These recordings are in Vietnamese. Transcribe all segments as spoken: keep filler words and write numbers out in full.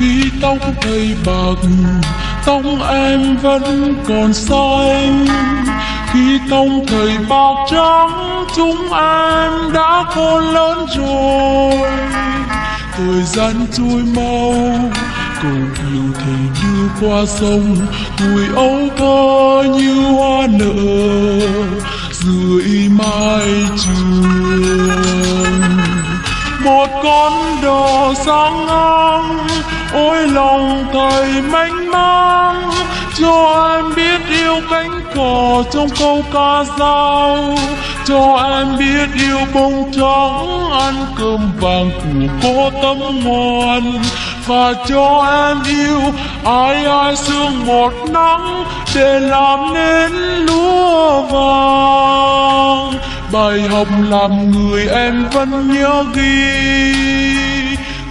khi tóc đầy bạc, tóc em vẫn còn xanh. Khi tóc đầy bạc trắng, chúng em đã khôn lớn rồi. Thời gian trôi mau, cầu yêu thầy như qua sông. Tuổi ấu thơ như hoa nở dưới mái trường. Một con đò sáng ngang, ôi lòng thầy mênh mang. Cho em biết yêu cánh cỏ trong câu ca dao. Cho em biết yêu bông trắng, ăn cơm vàng của cô Tâm Ngoan. Và cho em yêu ai ai sương một nắng để làm nên lúa vàng. Bài học làm người em vẫn nhớ ghi,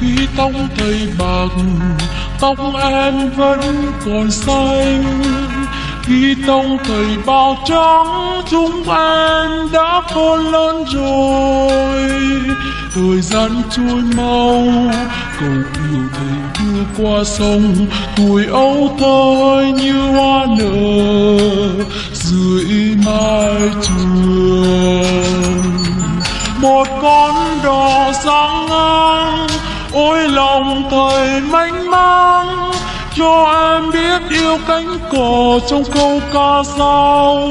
Khi tóc thầy bạc, tóc em vẫn còn xanh. Khi tóc thầy bạc trắng, chúng em đã khôn lớn rồi. Thời gian trôi mau, cầu yêu thầy đưa qua sông. Tuổi ấu thơ như hoa nở dưới mái trường. Một con đò sáng ngang, ôi lòng thầy mênh mang. Cho em biết yêu cánh cỏ trong câu ca dao.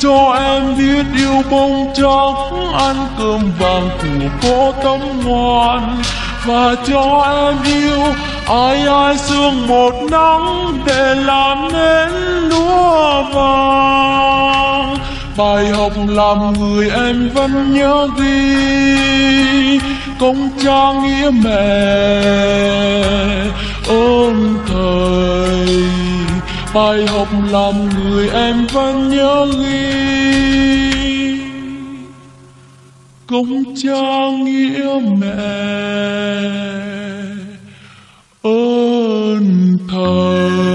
Cho em biết yêu bông trắng, ăn cơm vàng của cô Tâm Ngoan. Và cho em yêu ai ai sương một nắng để làm nên lúa vàng. Bài học làm người em vẫn nhớ ghi, công cha nghĩa mẹ ơn thầy. Bài học làm người em vẫn nhớ ghi, công cha nghĩa mẹ ơn thầy.